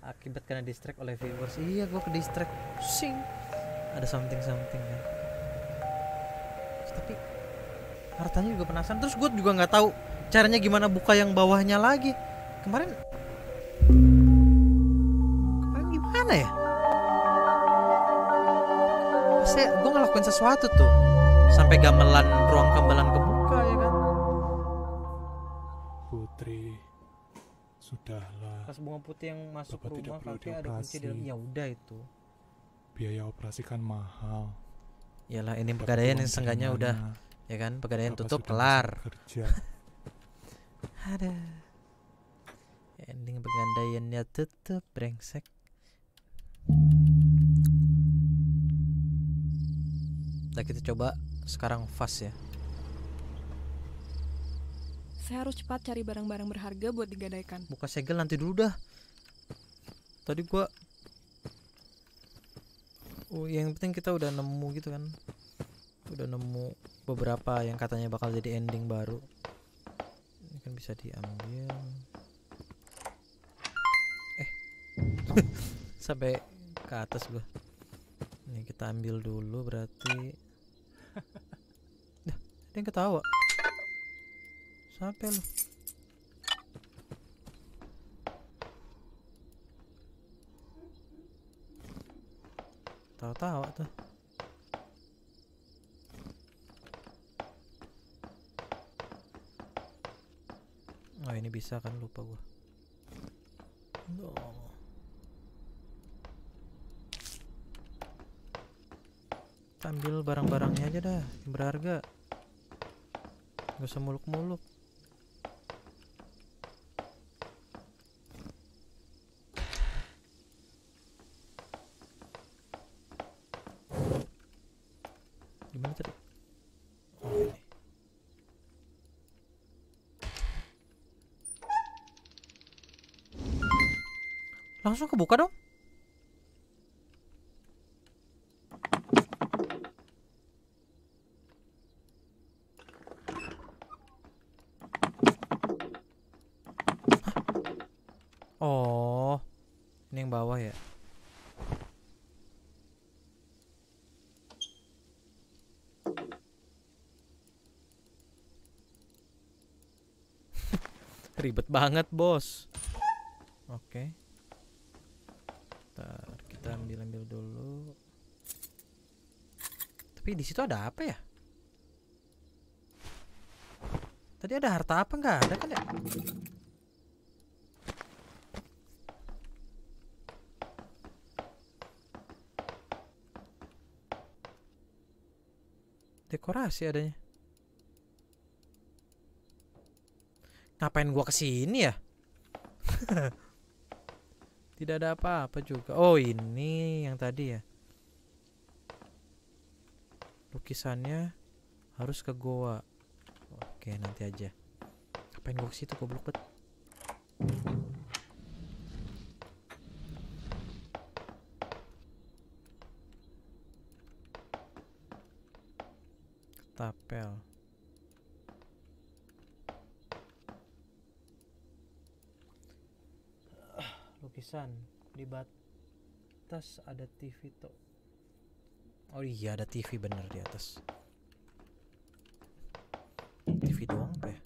Akibat karena distract oleh viewers. Iya, gua ke distract. Sing. Ada something kan. Tapi hartanya juga penasaran. Terus gua juga nggak tahu caranya gimana buka yang bawahnya lagi. Kemarin gimana ya? Pasti gua ngelakuin sesuatu tuh sampai gamelan ruang gamelan kebuka ya kan. Putri. Sudahlah. Kas bunga putih yang masuk Bapak rumah pakai ada kunci dalam. Ya udah itu. Biaya operasi kan mahal. Iyalah, ini pegadaian yang seenggaknya udah ya kan, pegadaian tutup kelar. Ada. Ending pegadaiannya tutup, brengsek. Nah, kita coba sekarang fast ya. Saya harus cepat cari barang-barang berharga buat digadaikan. Buka segel nanti dulu dah. Tadi gua yang penting kita udah nemu gitu kan. Udah nemu beberapa yang katanya bakal jadi ending baru. Ini kan bisa diambil. Sampai ke atas gua. Ini kita ambil dulu berarti. Dah, ada yang ketawa. Sampai lu. Tahu-tahu tuh. Oh, ini bisa kan, lupa gua. No. Ambil barang-barangnya aja dah, yang berharga. Gak usah muluk-muluk. Langsung kebuka dong. Hah? Oh, ini yang bawah ya. Ribet banget, bos. Oke. Kita ambil dulu. Tapi di situ ada apa ya? Tadi ada harta apa nggak ada kan ya? Dekorasi adanya. Ngapain gua kesini ya? Tidak ada apa-apa juga. Oh, ini yang tadi ya. Lukisannya harus ke goa. Oke, nanti aja. Ngapain gue kesitu, goblok banget. Ketapel. Lukisan di batas ada TV tuh. Oh iya, ada TV bener di atas. TV doang apa ya?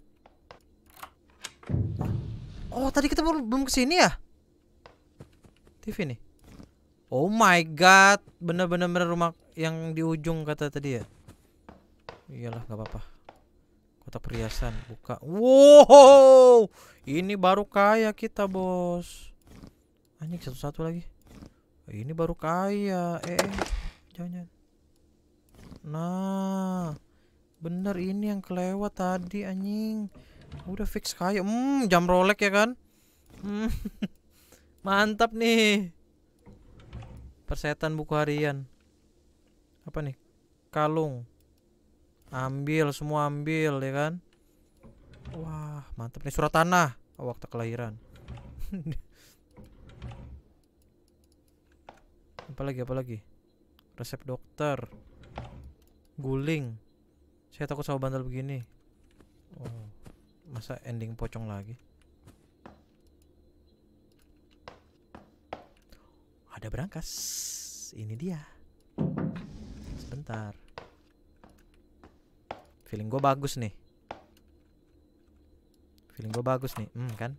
Oh, tadi kita belum kesini ya? TV nih. Oh my god, bener-bener rumah yang di ujung kata tadi ya. Iyalah, nggak apa-apa. Kotak perhiasan buka. Wow, ini baru kaya kita, bos. Anjing, satu-satu lagi. Ini baru kaya. Jangan. Nah, bener ini yang kelewat tadi, anjing. Udah fix kaya. Jam Rolex ya kan? Mantap nih. Persetan buku harian. Apa nih? Kalung. Ambil, semua ambil ya kan? Wah, mantap nih. Surat tanah, waktu kelahiran. Apalagi? Resep dokter, guling. Saya takut sama bantal begini. Oh, masa ending pocong lagi? Ada berangkas. Ini dia. Sebentar. Feeling gue bagus nih. Kan?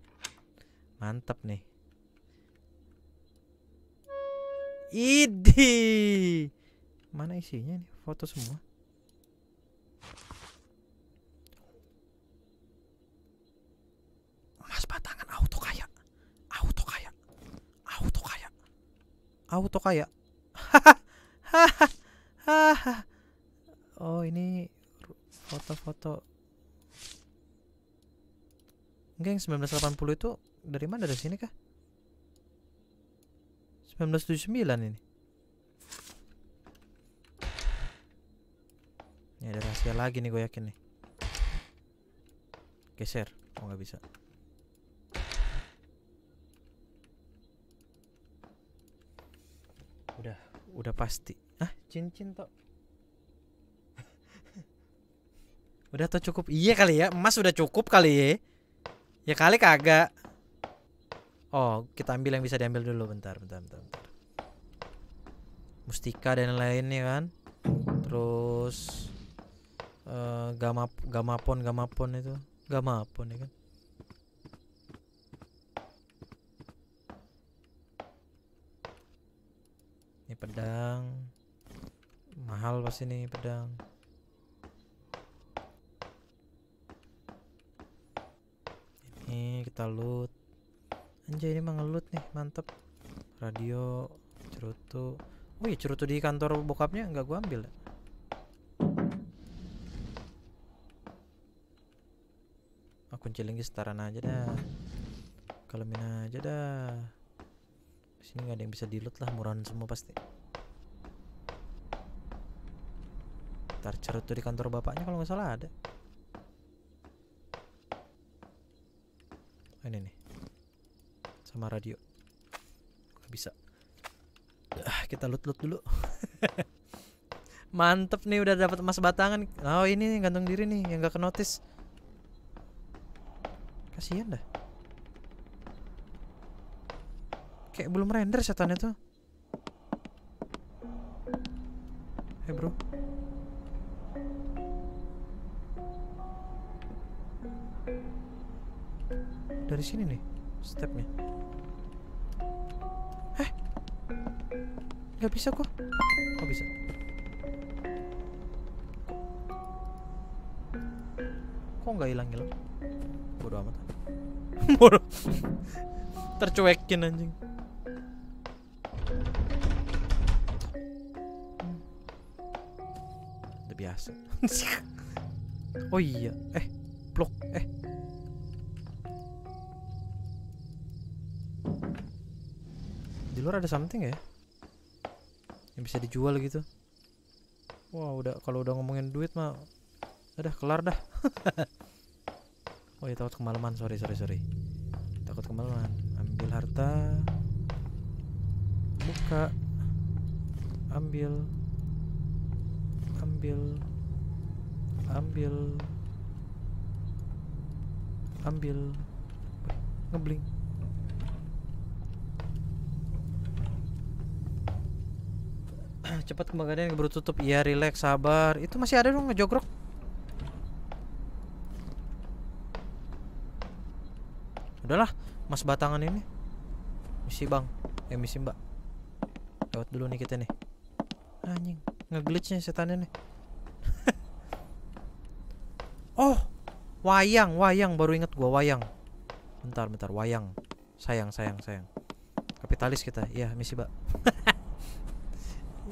Mantap nih. Idi, mana isinya nih? Foto semua. Mas batangan auto kaya. Oh, ini foto-foto. Geng, 1980 itu dari mana? Dari sini kah? 1979 ini. Ini ada rahasia lagi nih, gue yakin nih. Geser. Oh, nggak bisa. Udah pasti. Ah, cincin toh. Udah toh cukup. Iya kali ya, emas udah cukup kali ya. Ya kali kagak. Oh, kita ambil yang bisa diambil dulu. Bentar. Mustika dan lainnya kan. Terus gamapon ya kan. Ini pedang. Mahal pasti nih pedang. Ini kita loot. Anjay, ini mengelut nih, mantep. Radio, cerutu. Wih, cerutu di kantor bokapnya nggak gua ambil. Akun cilingnya setaran aja dah. Kalemin aja dah. Sini nggak ada yang bisa dilut lah, murahan semua pasti. Ntar cerutu di kantor bapaknya kalau nggak salah ada. Ini nih. Sama radio nggak bisa. Kita loot dulu. Mantep nih, udah dapat emas batangan. Oh, ini nih, gantung diri nih yang nggak kenotis. Kasian dah. Kayak belum render setannya tuh. Hey bro. Dari sini nih stepnya. Gak bisa kok. Kok bisa? Kok gak hilang-hilang? Bodoh amat. Bodoh. Tercuekin anjing. Udah biasa. Oh iya. Blok. Di luar ada something ya? Yang bisa dijual gitu. Wah, udah kalau udah ngomongin duit mah udah kelar dah. Oh ya, takut kemalaman. Sorry. Takut kemalaman. Ambil harta. Buka. Ambil. Ngebling. Cepat kembangannya yang baru tutup. Iya, relax, sabar. Itu masih ada dong ngejogrok. Udahlah, mas batangan ini. Misi bang, misi mbak. Lewat dulu nih kita nih. Anjing, ngeglitchnya setannya nih. Oh, wayang, baru inget gua wayang. Bentar, wayang. Sayang. Kapitalis kita, iya misi mbak.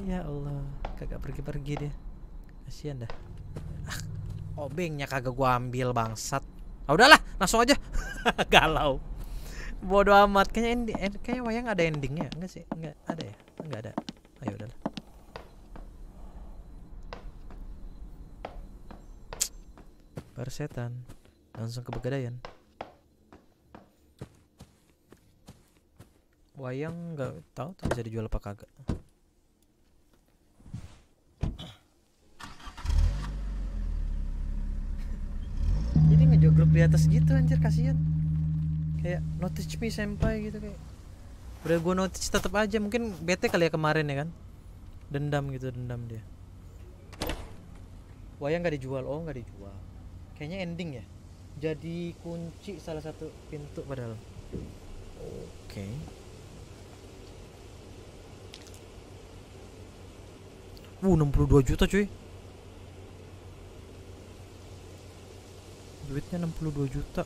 Ya Allah, kagak pergi-pergi dia. Kasihan dah. Obengnya kagak gua ambil, bangsat. Ah udahlah, langsung aja. Galau. Bodoh amat. Kayaknya wayang ada endingnya. Enggak sih? Enggak ada ya? Enggak ada. Ayo udahlah. Persetan. Langsung ke Pegadaian. Wayang enggak tahu tuh bisa dijual apa kagak. Grup di atas gitu anjir, kasihan. Kayak notice me senpai gitu, kayak udah gue notice tetap aja. Mungkin bete kali ya kemarin ya kan, dendam gitu, dendam dia. Wayang nggak dijual. Oh nggak dijual, kayaknya ending ya, jadi kunci salah satu pintu padahal. Oke. Wuh, 62 juta cuy. Duitnya 62 juta.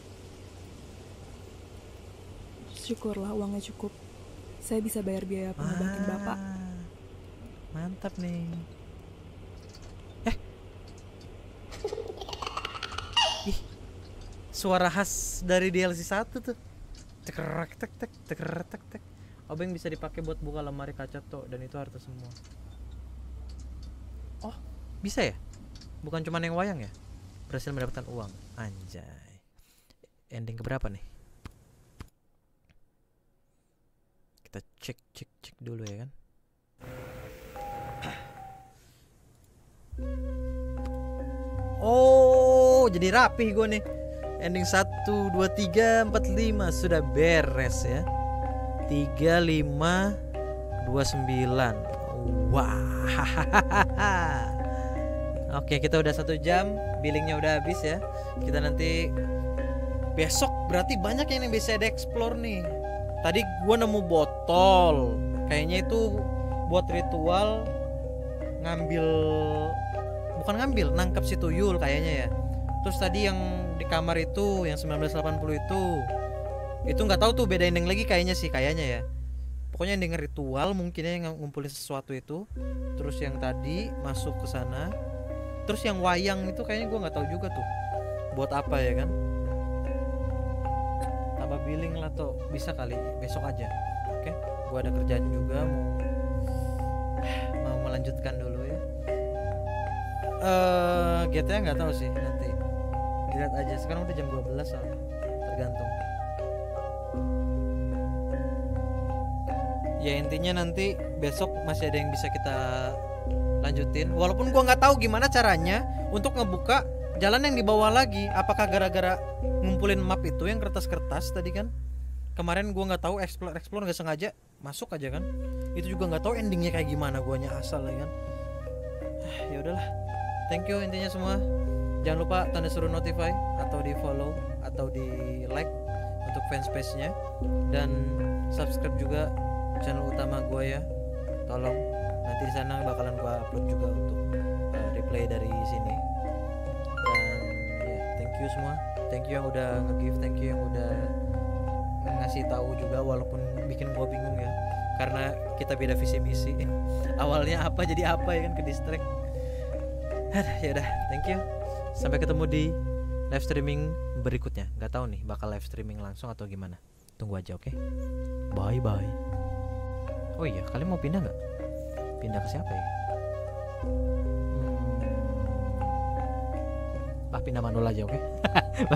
Syukurlah uangnya cukup. Saya bisa bayar biaya pengobatan Bapak. Mantap nih. Ih. Suara khas dari DLC 1 tuh. Tekrak tek tek tekrak tek tek. Obeng bisa dipakai buat buka lemari kaca tuh, dan itu harta semua. Oh, bisa ya? Bukan cuma yang wayang ya? Berhasil mendapatkan uang. Anjay. Ending keberapa nih? Kita cek dulu ya kan. Oh, jadi rapih gue nih. Ending 1, 2, 3, 4, 5. Sudah beres ya. 35, 29. Wah. Oke, kita udah 1 jam, billingnya udah habis ya. Kita nanti besok berarti banyak yang bisa dieksplor nih. Tadi gua nemu botol, kayaknya itu buat ritual ngambil, bukan ngambil, nangkap si tuyul kayaknya ya. Terus tadi yang di kamar itu, yang 1980 itu nggak tahu tuh beda ending lagi kayaknya sih, kayaknya ya. Pokoknya ending ritual mungkin ya, ngumpulin sesuatu itu. Terus yang tadi masuk ke sana. Terus yang wayang itu kayaknya gue nggak tahu juga tuh buat apa ya kan. Tambah billing lah tuh, bisa kali besok aja. Oke, gue ada kerjaan juga, mau melanjutkan dulu ya. GTA nggak tahu sih, nanti lihat aja. Sekarang udah jam 12 soalnya, tergantung. Ya intinya nanti besok masih ada yang bisa kita lanjutin, walaupun gua nggak tahu gimana caranya untuk ngebuka jalan yang di bawah lagi. Apakah gara-gara ngumpulin map itu yang kertas-kertas tadi kan? Kemarin gua nggak tahu, explore nggak sengaja masuk aja kan. Itu juga nggak tahu endingnya kayak gimana, guanya asal ya kan. Ya udahlah. Thank you intinya semua. Jangan lupa tanda seru notify atau di follow atau di like untuk fanspage-nya, dan subscribe juga channel utama gua ya. Tolong. Nanti di sana bakalan gua upload juga untuk replay dari sini. Dan ya, thank you semua. Thank you yang udah nge-give, thank you yang udah ngasih tahu juga walaupun bikin gua bingung ya. Karena kita beda visi misi. Awalnya apa jadi apa ya kan, ke distract. Ya udah, thank you. Sampai ketemu di live streaming berikutnya. Gak tahu nih bakal live streaming langsung atau gimana. Tunggu aja, oke? Bye bye. Oh iya, kalian mau pindah nggak? Pindah ke siapa ya? Pindah Manula aja, oke?